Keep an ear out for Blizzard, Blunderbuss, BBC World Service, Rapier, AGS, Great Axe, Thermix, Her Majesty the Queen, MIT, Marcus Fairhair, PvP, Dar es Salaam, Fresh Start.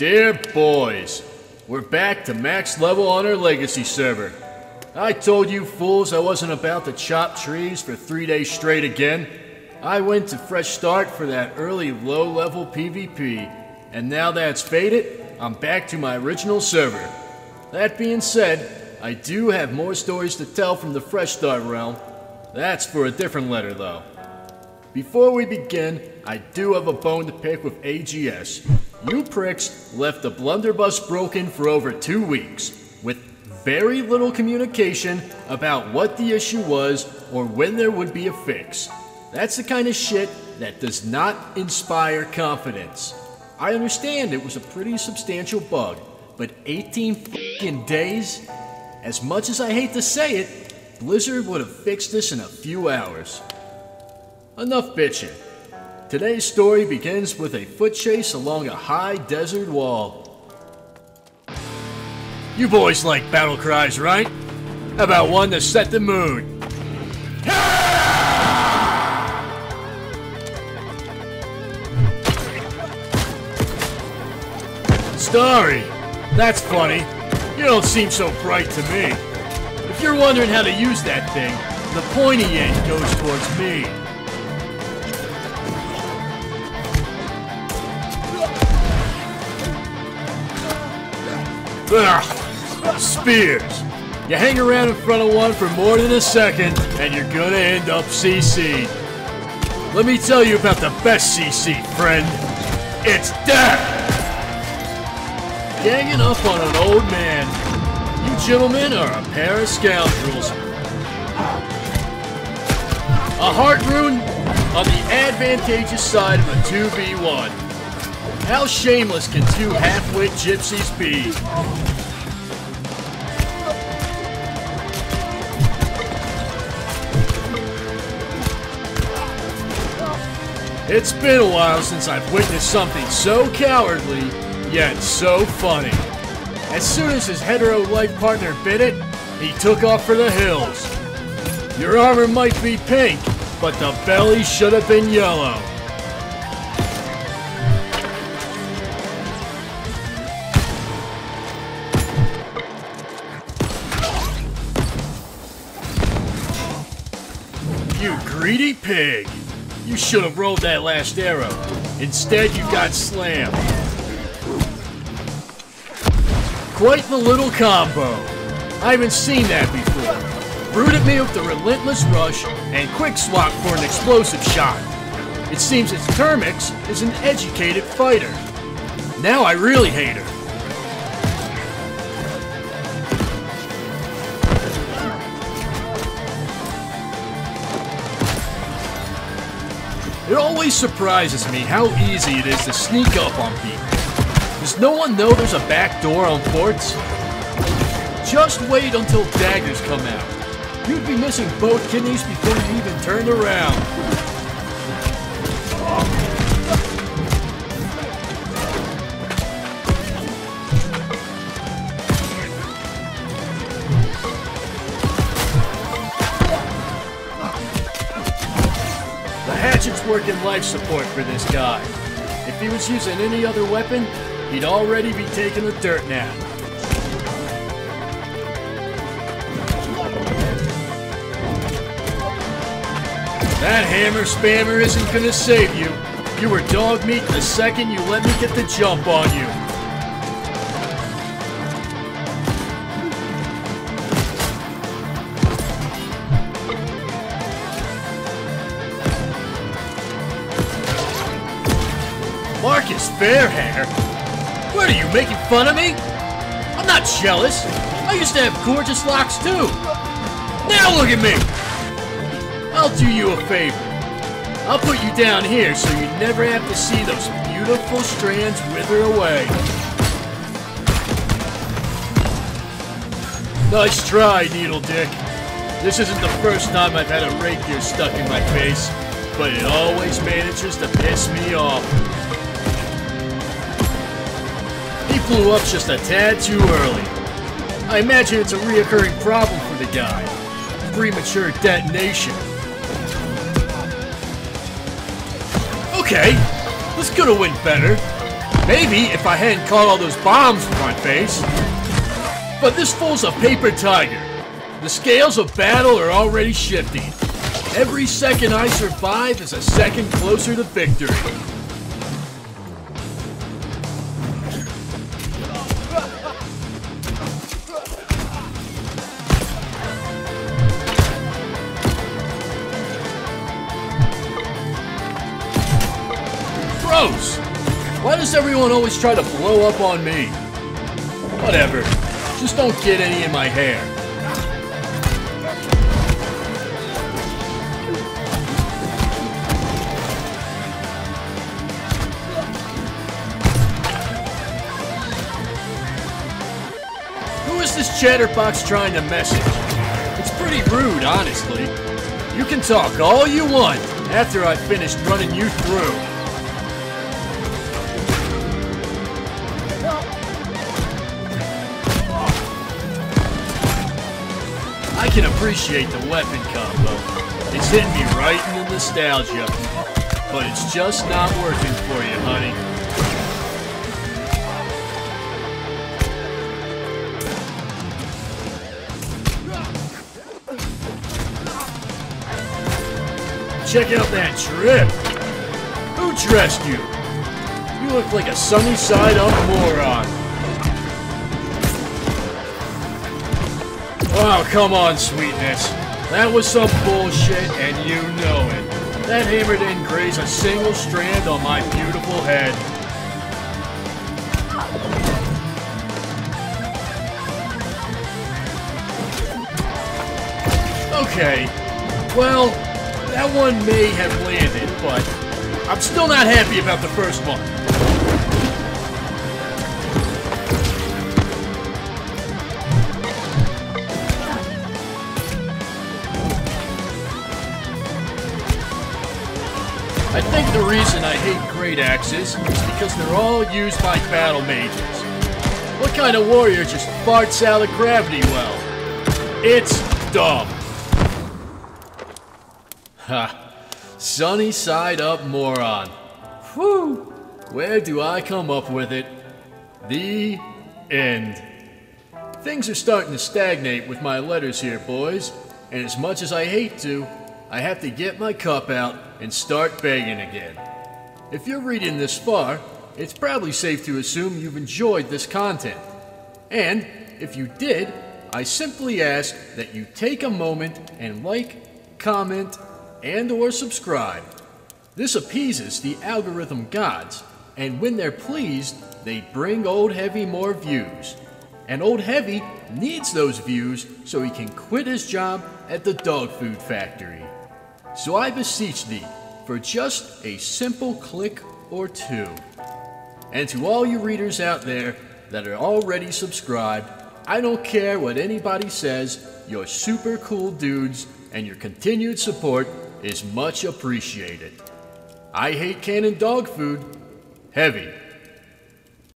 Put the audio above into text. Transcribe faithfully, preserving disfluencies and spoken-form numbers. Dear boys, we're back to max level on our legacy server. I told you fools I wasn't about to chop trees for three days straight again. I went to Fresh Start for that early low-level PvP, and now that's faded, I'm back to my original server. That being said, I do have more stories to tell from the Fresh Start realm. That's for a different letter though. Before we begin, I do have a bone to pick with A G S. You pricks left the blunderbuss broken for over two weeks, with very little communication about what the issue was or when there would be a fix. That's the kind of shit that does not inspire confidence. I understand it was a pretty substantial bug, but eighteen fucking days? As much as I hate to say it, Blizzard would have fixed this in a few hours. Enough bitching. Today's story begins with a foot chase along a high desert wall. You boys like battle cries, right? How about one to set the mood? Starry, that's funny. You don't seem so bright to me. If you're wondering how to use that thing, the pointy end goes towards me. Ugh. Spears. You hang around in front of one for more than a second, and you're gonna end up C C'd. Let me tell you about the best C C, friend. It's death! Ganging up on an old man. You gentlemen are a pair of scoundrels. A heart rune on the advantageous side of a two v one. How shameless can two half-wit gypsies be? It's been a while since I've witnessed something so cowardly, yet so funny. As soon as his hetero life partner bit it, he took off for the hills. Your armor might be pink, but the belly should have been yellow. You greedy pig! You should have rolled that last arrow. Instead, you got slammed. Quite the little combo. I haven't seen that before. Rooted me with the relentless rush and quick swap for an explosive shot. It seems its Thermix is an educated fighter. Now I really hate her. It always surprises me how easy it is to sneak up on people. Does no one know there's a back door on forts? Just wait until daggers come out. You'd be missing both kidneys before you even turned around. The hatchet's working life support for this guy. If he was using any other weapon, he'd already be taking a dirt nap. That hammer spammer isn't gonna save you. You were dog meat the second you let me get the jump on you. Marcus Fairhair? What are you, making fun of me? I'm not jealous. I used to have gorgeous locks too. Now look at me. I'll do you a favor. I'll put you down here so you never have to see those beautiful strands wither away. Nice try, Needle Dick. This isn't the first time I've had a rapier stuck in my face, but it always manages to piss me off. Blew up just a tad too early. I imagine it's a reoccurring problem for the guy. Premature detonation. Okay, let's go to win better. Maybe if I hadn't caught all those bombs from my face. But this fool's a paper tiger. The scales of battle are already shifting. Every second I survive is a second closer to victory. Gross! Why does everyone always try to blow up on me? Whatever. Just don't get any in my hair. Who is this chatterbox trying to message? It's pretty rude, honestly. You can talk all you want after I've finished running you through. I can appreciate the weapon combo. It's hitting me right in the nostalgia. But it's just not working for you, honey. Check out that drip! Who dressed you? You look like a sunny side up moron. Oh, come on, sweetness. That was some bullshit, and you know it. That hammer didn't graze a single strand on my beautiful head. Okay. Well, that one may have landed, but I'm still not happy about the first one. I think the reason I hate great axes is because they're all used by battle mages. What kind of warrior just farts out of gravity well? It's dumb. Ha. Sunny side up moron. Whew. Where do I come up with it? The end. Things are starting to stagnate with my letters here, boys. And as much as I hate to, I have to get my cup out and start begging again. If you're reading this far, it's probably safe to assume you've enjoyed this content. And if you did, I simply ask that you take a moment and like, comment, and or subscribe. This appeases the algorithm gods, and when they're pleased, they bring Old Heavy more views. And Old Heavy needs those views so he can quit his job at the dog food factory. So I beseech thee for just a simple click or two. And to all you readers out there that are already subscribed, I don't care what anybody says, you're super cool dudes, and your continued support is much appreciated. I hate cannon dog food. Heavy.